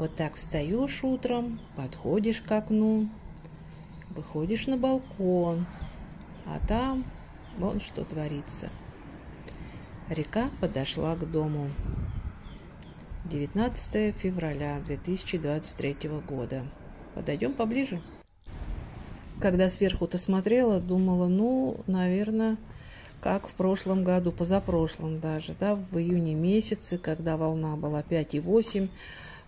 Вот так встаешь утром, подходишь к окну, выходишь на балкон, а там вон что творится. Река подошла к дому. 19 февраля 2023 года. Подойдем поближе. Когда сверху-то смотрела, думала, ну, наверное, как в прошлом году, позапрошлом даже, да, в июне месяце, когда волна была 5,8,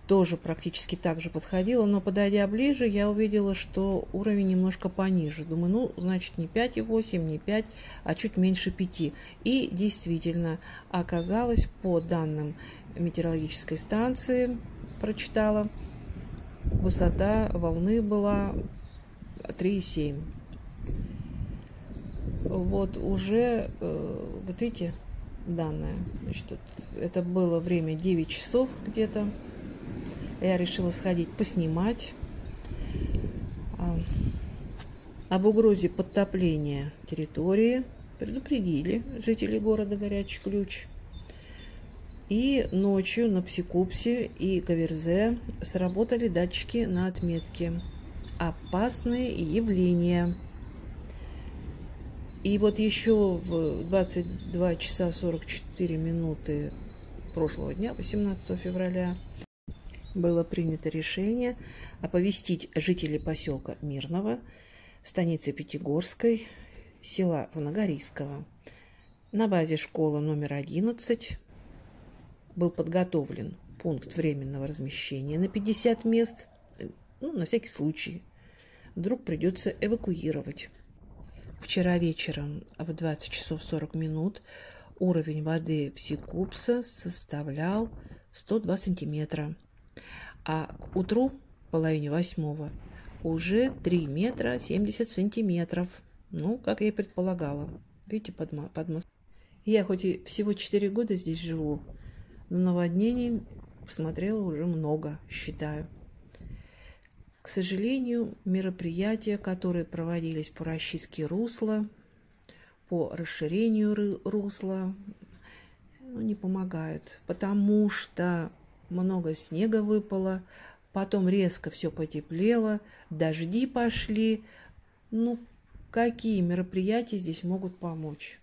тоже практически так же подходила, но подойдя ближе, я увидела, что уровень немножко пониже. Думаю, ну, значит, не 5,8, не 5, а чуть меньше 5. И действительно, оказалось, по данным метеорологической станции, прочитала, высота волны была 3,7. Вот уже, вот видите, данное, значит, это было время 9 часов где-то. Я решила сходить поснимать об угрозе подтопления территории. Предупредили жители города Горячий Ключ. И ночью на Псекупсе и Каверзе сработали датчики на отметке «Опасные явления». И вот еще в 22 часа 44 минуты прошлого дня, 18 февраля, было принято решение оповестить жителей поселка Мирного, станицы Пятигорской, села Вногорийского. На базе школы номер 11 был подготовлен пункт временного размещения на 50 мест, ну, на всякий случай, вдруг придется эвакуировать. Вчера вечером в 20 часов 40 минут уровень воды Псекупса составлял 102 сантиметра. А к утру, в половине восьмого, уже 3 метра 70 сантиметров. Ну, как я и предполагала. Видите, под мост. Я хоть и всего 4 года здесь живу, но наводнений посмотрела уже много, считаю. К сожалению, мероприятия, которые проводились по расчистке русла, по расширению русла, не помогают, потому что много снега выпало, потом резко все потеплело, дожди пошли. Ну, какие мероприятия здесь могут помочь?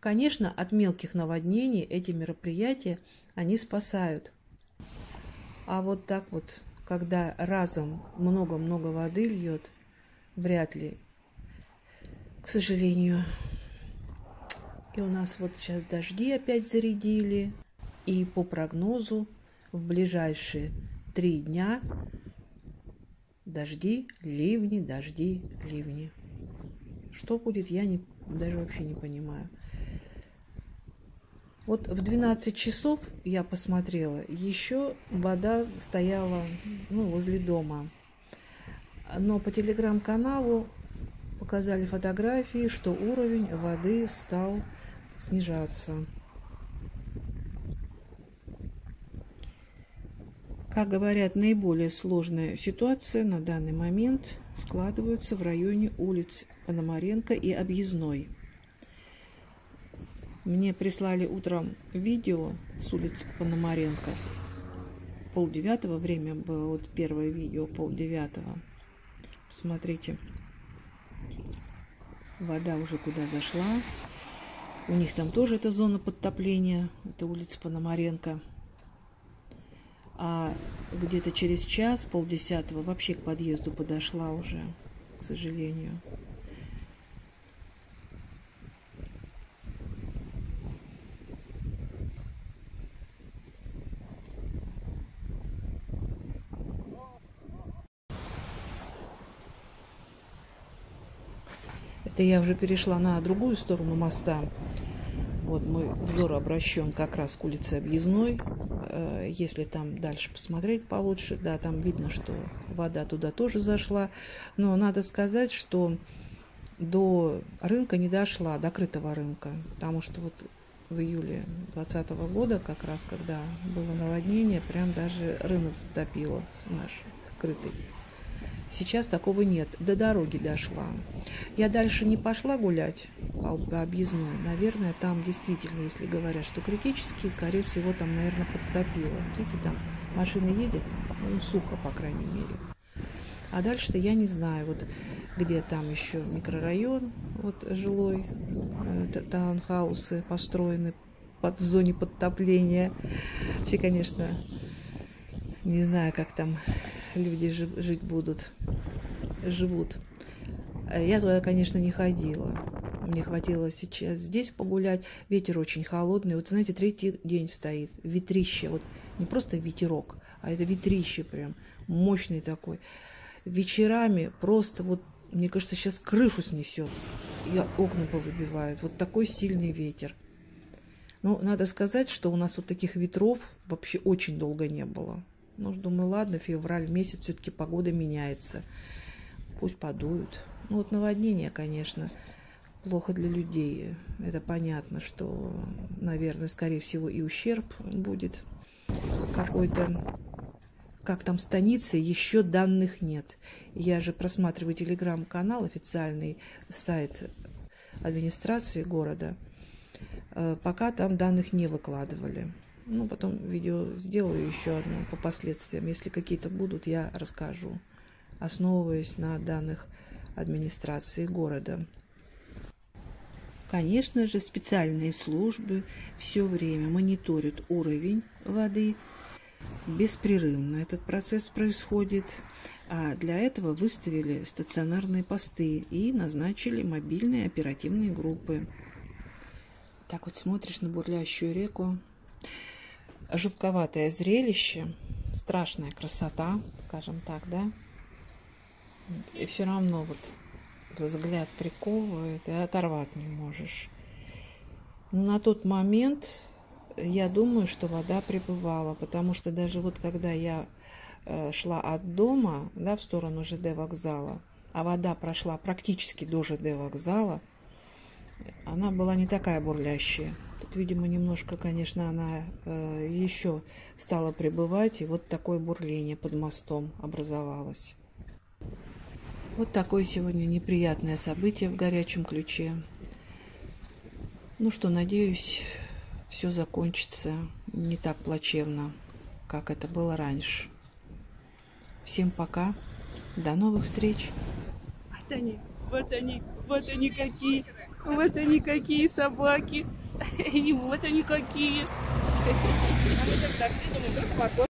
Конечно, от мелких наводнений эти мероприятия, они спасают. А вот так вот, когда разом много-много воды льет, вряд ли, к сожалению. И у нас вот сейчас дожди опять зарядили. И по прогнозу в ближайшие 3 дня дожди, ливни, дожди, ливни. Что будет, я даже вообще не понимаю. Вот в 12 часов я посмотрела, еще вода стояла, ну, возле дома. Но по телеграм-каналу показали фотографии, что уровень воды стал снижаться. Как говорят, наиболее сложная ситуация на данный момент складывается в районе улиц Пономаренко и Объездной. Мне прислали утром видео с улиц Пономаренко. 8:30 время было, вот первое видео 8:30. Смотрите, вода уже куда зашла. У них там тоже эта зона подтопления, это улица Пономаренко. А где-то через час, 9:30, вообще к подъезду подошла уже, к сожалению. Это я уже перешла на другую сторону моста. Вот мой взор обращен как раз к улице Объездной. Если там дальше посмотреть получше, да, там видно, что вода туда тоже зашла. Но надо сказать, что до рынка не дошла, до крытого рынка. Потому что вот в июле 2020 года, как раз когда было наводнение, прям даже рынок затопило наш крытый. Сейчас такого нет. До дороги дошла. Я дальше не пошла гулять по Объездной. Наверное, там действительно, если говорят, что критически, скорее всего, там, наверное, подтопило. Видите, там машина едет, ну, сухо, по крайней мере. А дальше-то я не знаю, вот где там еще микрорайон, вот жилой, таунхаусы построены в зоне подтопления. Вообще, конечно, не знаю, как там люди живут. Я туда, конечно, не ходила. Мне хватило сейчас здесь погулять. Ветер очень холодный. Вот, знаете, третий день стоит. Ветрище. Вот не просто ветерок, а это ветрище прям. Мощный такой. Вечерами просто вот, мне кажется, сейчас крышу снесет. И окна повыбивают. Вот такой сильный ветер. Ну, надо сказать, что у нас вот таких ветров вообще очень долго не было. Ну, думаю, ладно, февраль месяц, все-таки погода меняется. Пусть подуют. Ну, вот наводнение, конечно, плохо для людей. Это понятно, что, наверное, скорее всего, и ущерб будет какой-то. Как там станицы, еще данных нет. Я же просматриваю телеграм-канал, официальный сайт администрации города. Пока там данных не выкладывали. Ну, потом видео сделаю еще одно по последствиям. Если какие-то будут, я расскажу, основываясь на данных администрации города. Конечно же, специальные службы все время мониторят уровень воды беспрерывно. Этот процесс происходит. А для этого выставили стационарные посты и назначили мобильные оперативные группы. Так вот смотришь на бурлящую реку. Жутковатое зрелище. Страшная красота, скажем так, да? И все равно вот взгляд приковывает, и оторвать не можешь. Но на тот момент я думаю, что вода прибывала, потому что даже вот когда я шла от дома, да, в сторону ЖД вокзала, а вода прошла практически до ЖД вокзала, она была не такая бурлящая. Тут, видимо, немножко, конечно, она еще стала прибывать, и вот такое бурление под мостом образовалось. Вот такое сегодня неприятное событие в Горячем Ключе. Ну что, надеюсь, все закончится не так плачевно, как это было раньше. Всем пока. До новых встреч. Вот они, вот они, вот они какие. Вот они какие собаки. И вот они какие.